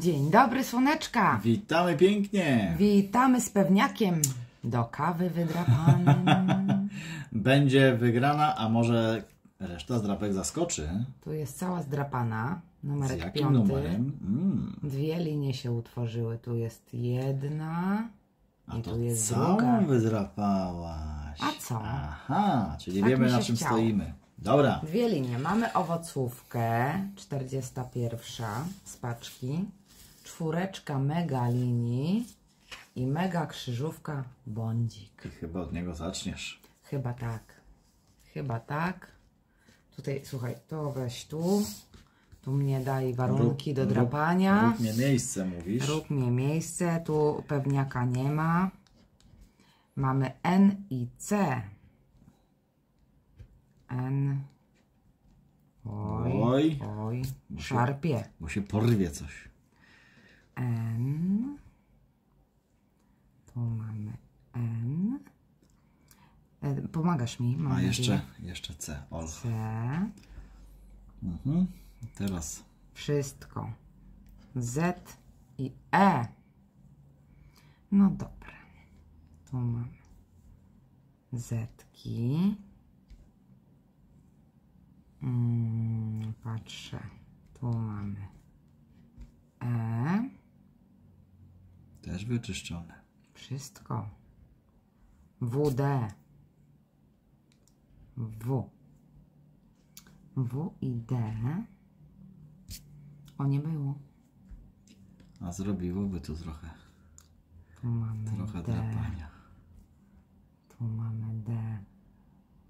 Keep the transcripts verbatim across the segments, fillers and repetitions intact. Dzień dobry, słoneczka! Witamy pięknie! Witamy z pewniakiem do kawy wydrapanym. Będzie wygrana, a może reszta zdrapek zaskoczy. Tu jest cała zdrapana, numerek piąty. Z jakim numerem? Mm. Dwie linie się utworzyły. Tu jest jedna a i to tu jest całą druga. Wydrapałaś. A co? Aha, czyli tak wiemy, na czym chciało. Stoimy. Dobra. Dwie linie. Mamy owocówkę, czterdziesta pierwsza z paczki, czwóreczka mega linii i mega krzyżówka bądzik. I chyba od niego zaczniesz. Chyba tak. Chyba tak. Tutaj, słuchaj, to weź tu. Tu mnie daj warunki rób, do drapania. Rób, rób mnie miejsce, mówisz. Rób mnie miejsce. Tu pewniaka nie ma. Mamy N i C. N. Oj, oj, oj. Bo szarpie. Się, bo się porwie coś. N. Tu mamy N. E, pomagasz mi. Mam A jeszcze, nadzieję. jeszcze C. Ol. C. Mhm. Teraz. Wszystko. Z i E. No dobra. Tu mamy Zetki. Hmm, patrzę, tu mamy E. Też wyczyszczone. Wszystko. W D. W. W i D. O, nie było. A zrobiłoby tu trochę. Tu mamy trochę D. drapania. Tu mamy D.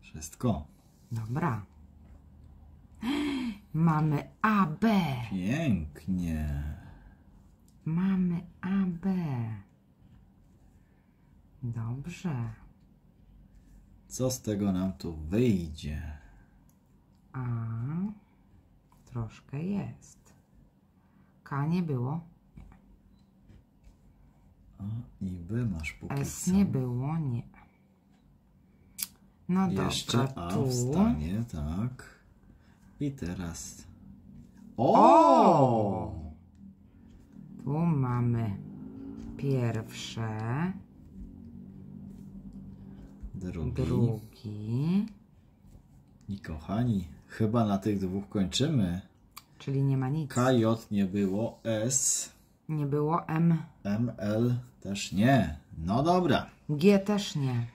Wszystko. Dobra. Mamy A B. Pięknie. Mamy A B. Dobrze. Co z tego nam tu wyjdzie? A. Troszkę jest. K nie było. A i B masz póki S nie było, nie. No dobrze. Jeszcze A wstanie, tak. I teraz. O! o! Tu mamy pierwsze, drugi. drugi. I kochani, chyba na tych dwóch kończymy. Czyli nie ma nic. K J nie było, S. Nie było, M. M L też nie. No dobra. G też nie.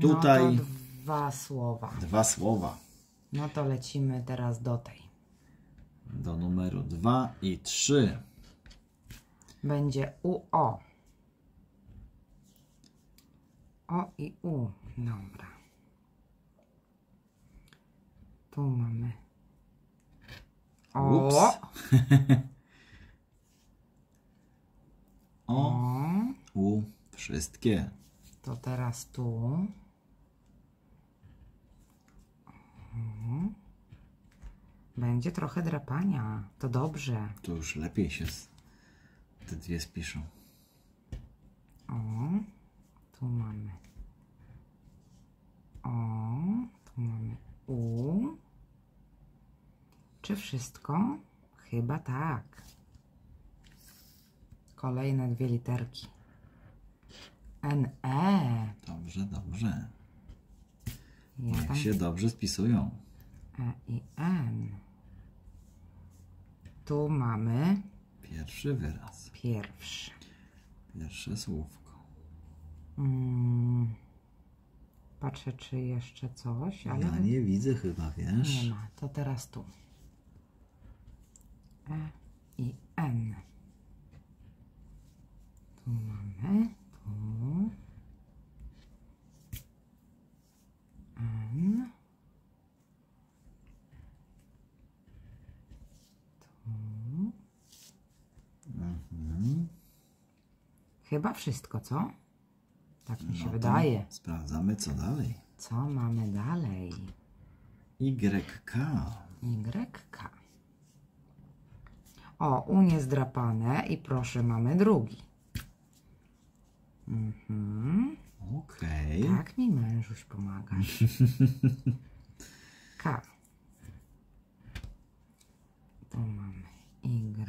Tutaj. No to dwa słowa. Dwa słowa. No to lecimy teraz do tej. Do numeru dwa i trzy. Będzie U O. O i U. Dobra. Tu mamy O. Ups. O. U. Wszystkie. To teraz tu. Będzie trochę drapania. To dobrze. To już lepiej się z... te dwie spiszą. O, tu mamy O, tu mamy U. Czy wszystko? Chyba tak. Kolejne dwie literki. N E. Dobrze, dobrze. Ja tam... Jak się dobrze spisują. E i N. Tu mamy pierwszy wyraz. Pierwszy. Pierwsze słówko. Hmm. Patrzę, czy jeszcze coś, ale... Ja nie widzę chyba, wiesz? Nie ma. To teraz tu. E i N. Tu mamy. Tu. N. Chyba wszystko, co? Tak mi się no wydaje. Sprawdzamy, co dalej. Co mamy dalej? Y K. Y K. O, U nie zdrapane i proszę, mamy drugi. Mhm. Okej. Okay. Tak mi mężuś pomagasz. K. Tu mamy Y.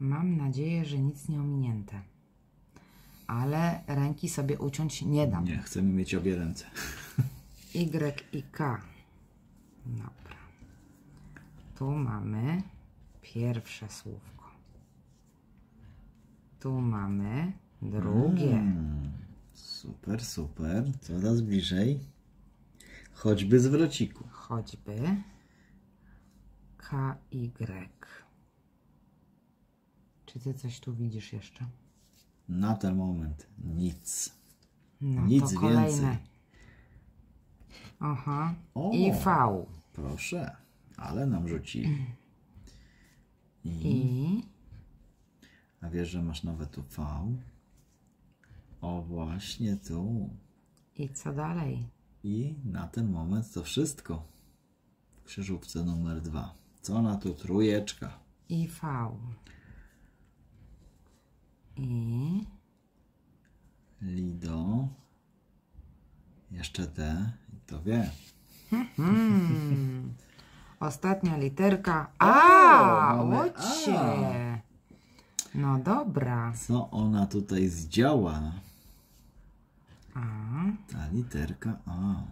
Mam nadzieję, że nic nie ominięte. Ale ręki sobie uciąć nie dam. Nie, chcemy mieć obie ręce. Y i K. Dobra. Tu mamy pierwsze słówko. Tu mamy drugie. Mm, super, super. Coraz bliżej. Choćby z wrociku. Choćby. K, Y. Czy ty coś tu widzisz jeszcze? Na ten moment nic. No, nic to kolejne. Więcej. Aha. O, i V. Proszę, ale nam rzuci. I. I. A wiesz, że masz nawet tu V? O, właśnie tu. I co dalej? I na ten moment to wszystko. W krzyżówce numer dwa. Co na tu trójeczka? I V. I Lido. Jeszcze te. I to wie. Hmm. Ostatnia literka. A! Łocie! No dobra. Co ona tutaj zdziała? A. Ta literka A.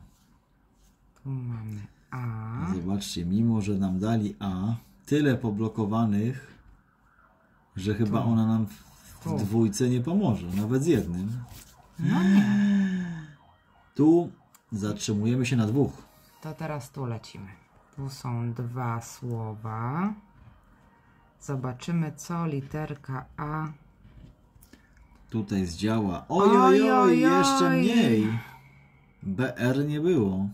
Tu mamy A. Zobaczcie, mimo że nam dali A, tyle poblokowanych, że chyba tu. Ona nam w dwójce nie pomoże, nawet z jednym. No nie. Tu zatrzymujemy się na dwóch. To teraz tu lecimy. Tu są dwa słowa. Zobaczymy, co literka A tutaj zdziała. Ojojoj, oj, oj, jeszcze mniej. B R nie było.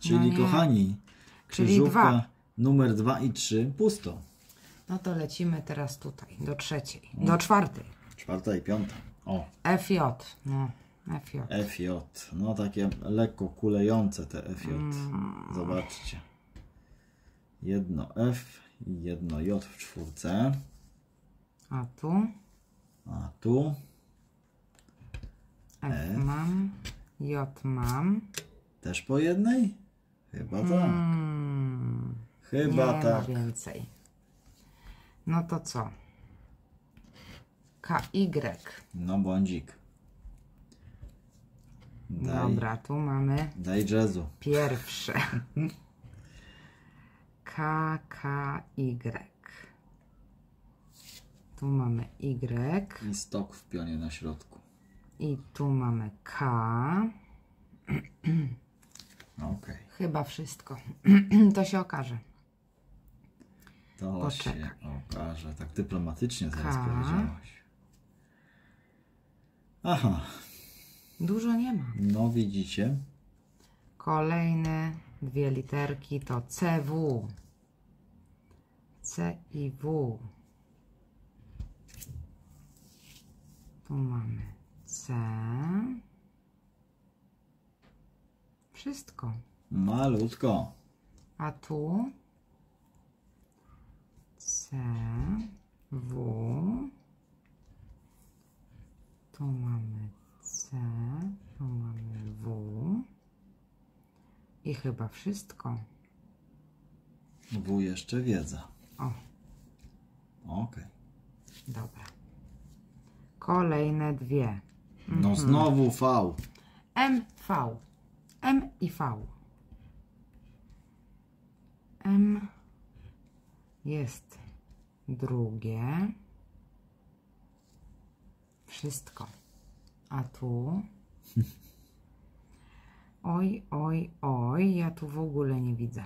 Czyli no kochani, krzyżówka czyli numer dwa i trzy pusto. No to lecimy teraz tutaj, do trzeciej, do czwartej. Czwarta i piąta. O. F J. No, F J. F J. No takie lekko kulejące te F J. Zobaczcie. Jedno F i jedno J w czwórce. A tu? A tu? F, F. mam. J mam. Też po jednej? Chyba tak. Hmm. Chyba nie tak. Nie ma więcej. No to co? K Y. No błądzik. Daj. Dobra, tu mamy. Daj jazzu. Pierwsze. K, K, Y. Tu mamy Y. I stok w pionie na środku. I tu mamy K. Okay. Chyba wszystko. To się okaże. To poczekaj. Się okaże. Tak dyplomatycznie zaraz K. powiedziałaś. Aha. Dużo nie ma. No widzicie. Kolejne dwie literki to C W. C i W. Tu mamy C. Wszystko. Malutko. A tu? C, W. Tu mamy C, tu mamy W i chyba wszystko. W jeszcze wiedza. O. Okej. Dobra. Kolejne dwie. Mhm. No znowu V. M, V. M i V. M jest drugie. Wszystko. A tu? Oj, oj, oj, ja tu w ogóle nie widzę.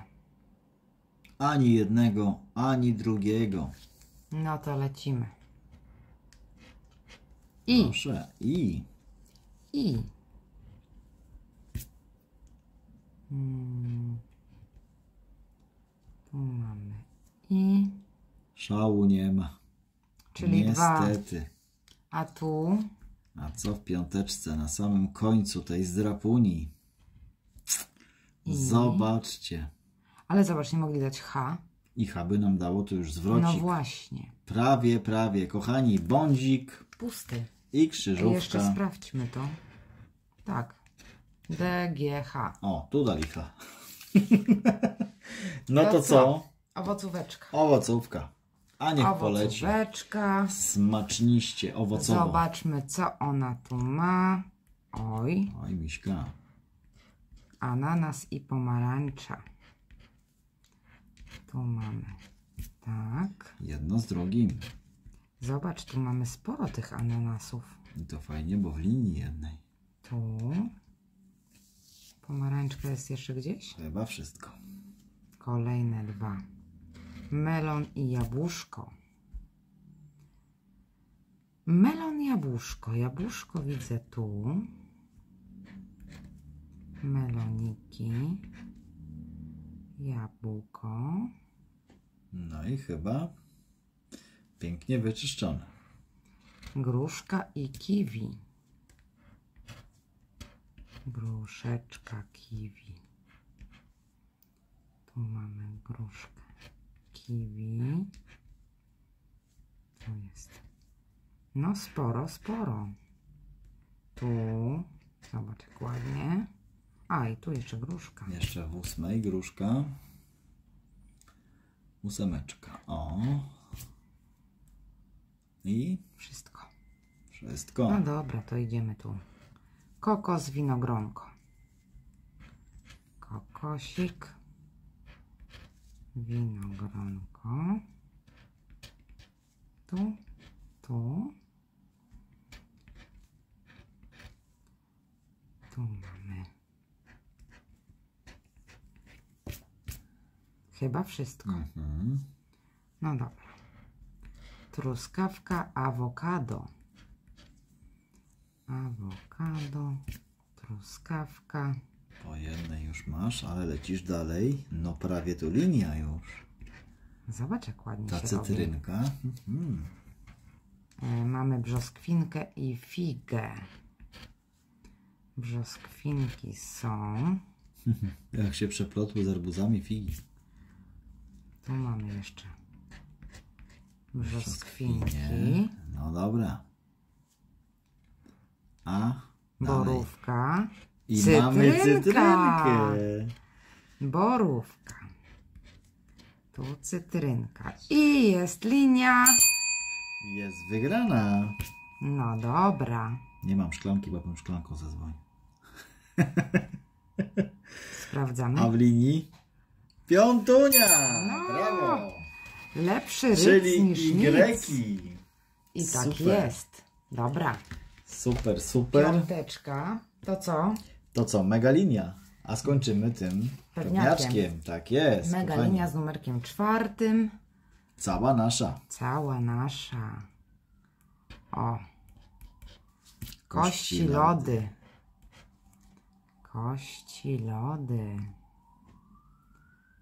Ani jednego, ani drugiego. No to lecimy. I. Proszę, i. I. Hmm. Tu mamy i. Szału nie ma. Czyli niestety. Dwa. A tu? A co w piąteczce na samym końcu tej zdrapuni? I... Zobaczcie. Ale zobacz, nie mogli dać H. I H by nam dało to już zwrocik. No właśnie. Prawie, prawie. Kochani, bądzik. Pusty. I krzyżówka. I jeszcze sprawdźmy to. Tak. D, G, H. O, tu dali H. No to co? Owocóweczka. Owocówka. A niech poleci. Smaczniście, owocowo. Zobaczmy, co ona tu ma. Oj. Oj, miśka. Ananas i pomarańcza. Tu mamy. Tak. Jedno z drugim. Zobacz, tu mamy sporo tych ananasów. I to fajnie, bo w linii jednej. Tu. Pomarańczka jest jeszcze gdzieś? Chyba wszystko. Kolejne dwa. Melon i jabłuszko. Melon, jabłuszko. Jabłuszko widzę tu. Meloniki. Jabłko. No i chyba pięknie wyczyszczone. Gruszka i kiwi. Gruszeczka, kiwi. Tu mamy gruszkę, kiwi. Tu jest. No sporo, sporo. Tu. Zobacz jak ładnie. A i tu jeszcze gruszka. Jeszcze w ósmej gruszka. Ósemeczka. O. I? Wszystko. Wszystko. No dobra, to idziemy tu. Kokos, winogronko. Kokosik. Winogronko. Tu, tu. Tu mamy. Chyba wszystko. Mhm. No dobra. Truskawka, awokado. Awokado, truskawka. Po jednej już masz, ale lecisz dalej. No prawie tu linia już. Zobacz jak ładnie ta się cytrynka robi. Mhm. E, mamy brzoskwinkę i figę. Brzoskwinki są. Jak się przeplotły z arbuzami figi. Tu mamy jeszcze brzoskwinki. Brzoskwinie. No dobra. A, borówka. I cytrynka. Mamy cytrynkę. Borówka. Tu cytrynka. I jest linia. Jest wygrana. No dobra. Nie mam szklanki, bo bym szklanką zadzwonił. Sprawdzamy. A w linii? Piątunia. No. Brawo. Lepszy rytm czyli niż Y. I tak super. Jest. Dobra. Super, super. Piąteczka. To co? To co? Mega linia. A skończymy tym pewniaczkiem. pewniaczkiem. Tak jest. Mega kochani. Linia z numerkiem czwartym. Cała nasza. Cała nasza. O. Kości, Kości lody. lody. Kości lody.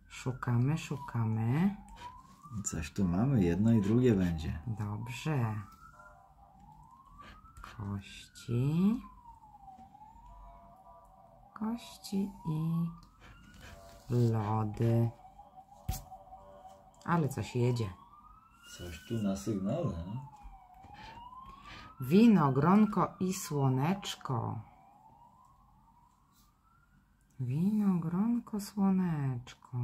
Szukamy, szukamy. Coś tu mamy. Jedno i drugie będzie. Dobrze. Kości, kości i lody. Ale coś jedzie. Coś tu na sygnale. Winogronko i słoneczko. Winogronko, słoneczko.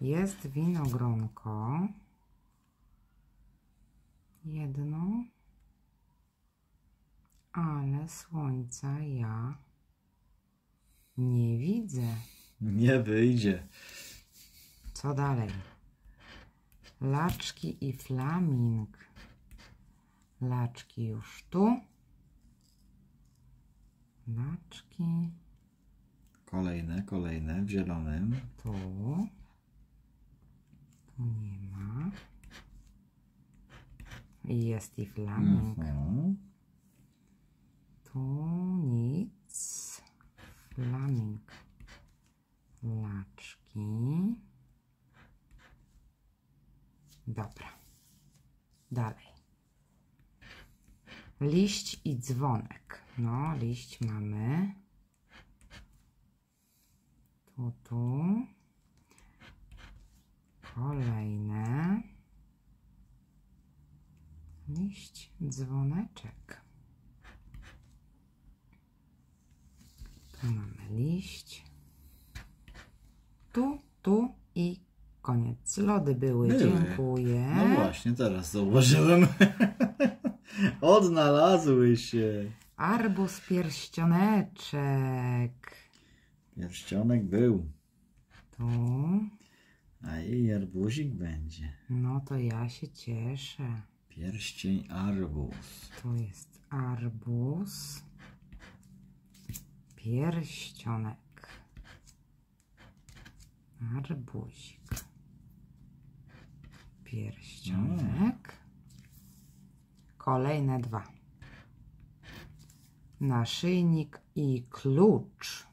Jest winogronko. Jedno. Ale słońca ja nie widzę. Nie wyjdzie. Co dalej? Laczki i flaming. Laczki już tu. Laczki. Kolejne, kolejne w zielonym. Tu. Tu nie ma. I jest i flaming. Mhm. Tu nic. Flaming. Laczki. Dobra. Dalej. Liść i dzwonek. No, liść mamy. Tu, tu. Kolejne. Liść, dzwoneczek. Tu mamy liść. Tu, tu i Koniec. Lody były. były. Dziękuję. No właśnie, teraz zauważyłem. Odnalazły się. Arbuz, pierścioneczek. Pierścionek był. Tu. A jej arbuzik będzie. No to ja się cieszę. Pierścień arbuz. Tu jest arbuz. Pierścionek. Arbuzik. Pierścionek. Kolejne dwa. Naszyjnik i klucz.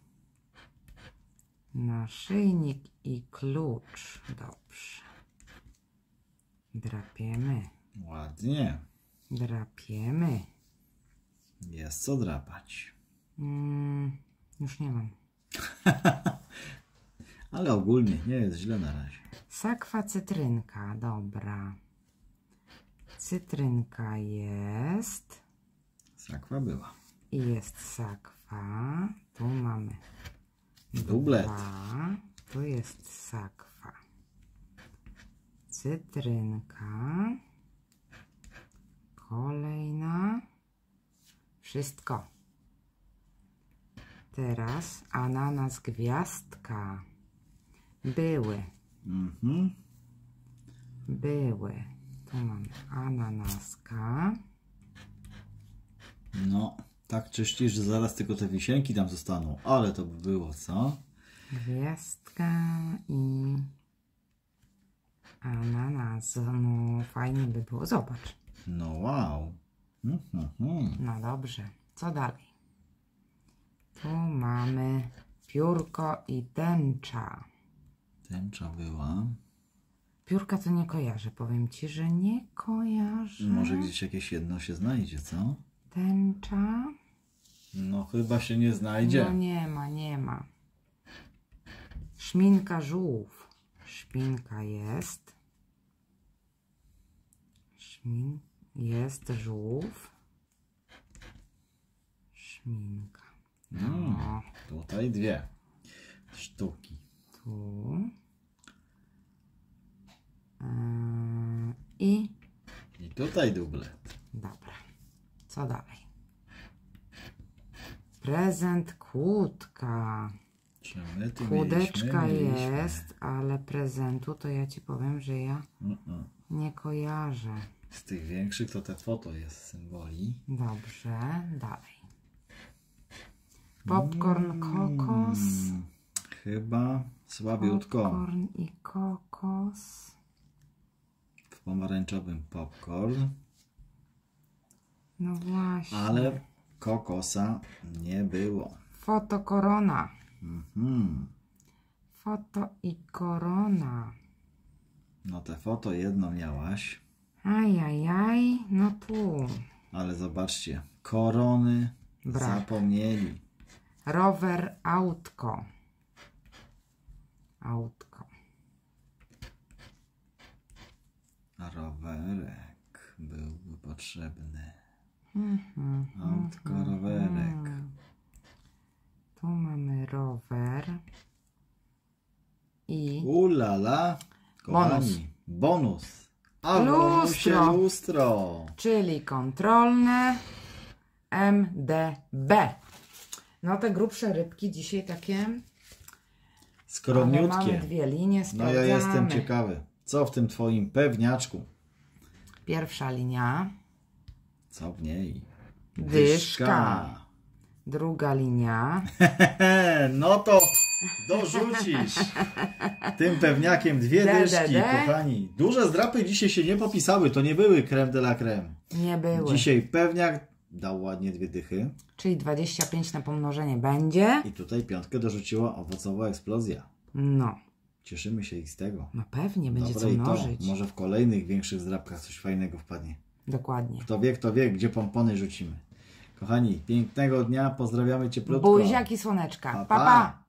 Naszyjnik i klucz. Dobrze. Drapiemy. Ładnie. Drapiemy. Jest co drapać. Mm, już nie mam. Ale ogólnie nie jest źle na razie. Sakwa, cytrynka. Dobra. Cytrynka jest. Sakwa była. I jest sakwa. Tu mamy dublet. Dwa. Tu jest sakwa. Cytrynka. Kolejna. Wszystko. Teraz ananas, gwiazdka. Były. Mhm. Były. Tu mamy ananaska. No, tak czyścisz, że zaraz tylko te wisienki tam zostaną. Ale to by było, co? Gwiazdka i ananas. No, fajnie by było. Zobacz. No wow. Mhm. No dobrze. Co dalej? Tu mamy piórko i tęcza. Tęcza była. Piórka to nie kojarzę. Powiem ci, że nie kojarzę. Może gdzieś jakieś jedno się znajdzie, co? Tęcza. No chyba się nie znajdzie. No nie ma, nie ma. Szminka, żółw. Szminka jest. Szmin... Jest żółw. Szminka. No, no. Tutaj dwie sztuki. Tu. Yy, I. I tutaj dublet. Dobra. Co dalej? Prezent, kłódka. Kłódeczka mieliśmy, mieliśmy. jest, ale prezentu to ja ci powiem, że ja mm -mm. nie kojarzę. Z tych większych to te foto jest symboli. Dobrze, dalej. Popcorn, kokos. Hmm, chyba słabiutko. Popcorn i kokos. W pomarańczowym popcorn. No właśnie. Ale kokosa nie było. Foto, korona. Mhm. Foto i korona. No te foto jedno miałaś. Ajajaj, no tu. Ale zobaczcie, korony Brak. zapomnieli. Rower, autko. Autko. A rowerek byłby potrzebny. Mm-hmm, autko, mm-hmm. rowerek. Tu mamy rower. I... Ulala. Kochani. Bonus. Bonus. Lustro. lustro. Czyli kontrolne M D B. No te grubsze rybki dzisiaj takie skromniutkie. Mamy dwie linie, sprawdzamy. No ja jestem ciekawy, co w tym twoim pewniaczku? Pierwsza linia. Co w niej? Dyszka. Dyszka. Druga linia. No to dorzucisz tym pewniakiem dwie de, dyszki, de, de. kochani. Duże zdrapy dzisiaj się nie popisały, to nie były creme de la creme. Nie były. Dzisiaj pewniak dał ładnie dwie dychy. Czyli dwadzieścia pięć na pomnożenie będzie. I tutaj piątkę dorzuciła owocowa eksplozja. No. Cieszymy się ich z tego. No pewnie, będzie co mnożyć. Może w kolejnych większych zdrapkach coś fajnego wpadnie. Dokładnie. Kto wie, kto wie, gdzie pompony rzucimy. Kochani, pięknego dnia, pozdrawiamy cieplutko. Buziaki, słoneczka. Pa, pa. pa.